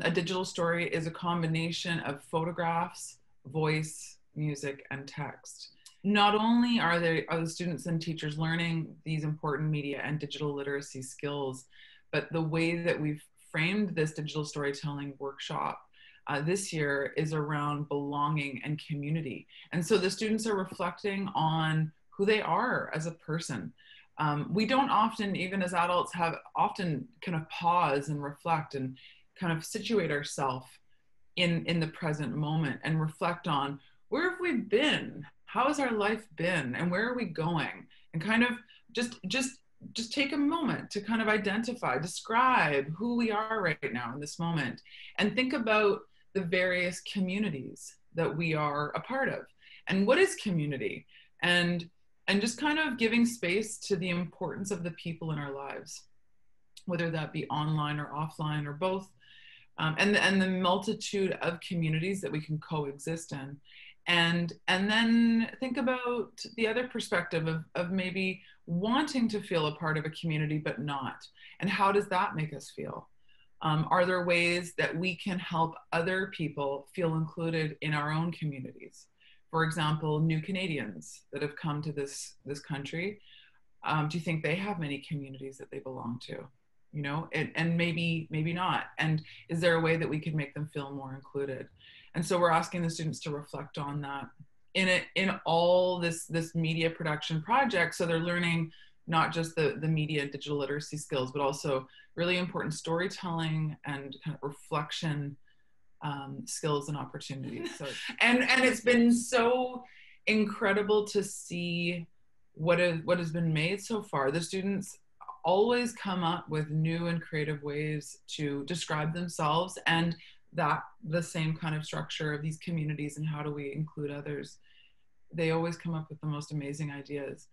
A digital story is a combination of photographs, voice, music, and text. Not only are the students and teachers learning these important media and digital literacy skills, but the way that we've framed this digital storytelling workshop this year is around belonging and community. And so the students are reflecting on who they are as a person. We don't often, even as adults, kind of pause and reflect and kind of situate ourselves in the present moment and reflect on where have we been? How has our life been? And where are we going? And kind of just take a moment to kind of identify, describe who we are right now in this moment, and think about the various communities that we are a part of. And what is community? And just kind of giving space to the importance of the people in our lives, whether that be online or offline or both, and the multitude of communities that we can coexist in. And then think about the other perspective of maybe wanting to feel a part of a community, but not. And how does that make us feel? Are there ways that we can help other people feel included in our own communities? For example, new Canadians that have come to this country, do you think they have many communities that they belong to? You know, and maybe not. And is there a way that we could make them feel more included? And so we're asking the students to reflect on that in all this media production project. So they're learning not just the media and digital literacy skills, but also really important storytelling and kind of reflection skills and opportunities. So, and it's been so incredible to see what has been made so far. The students always come up with new and creative ways to describe themselves, and that the same kind of structure of these communities and how do we include others. They always come up with the most amazing ideas.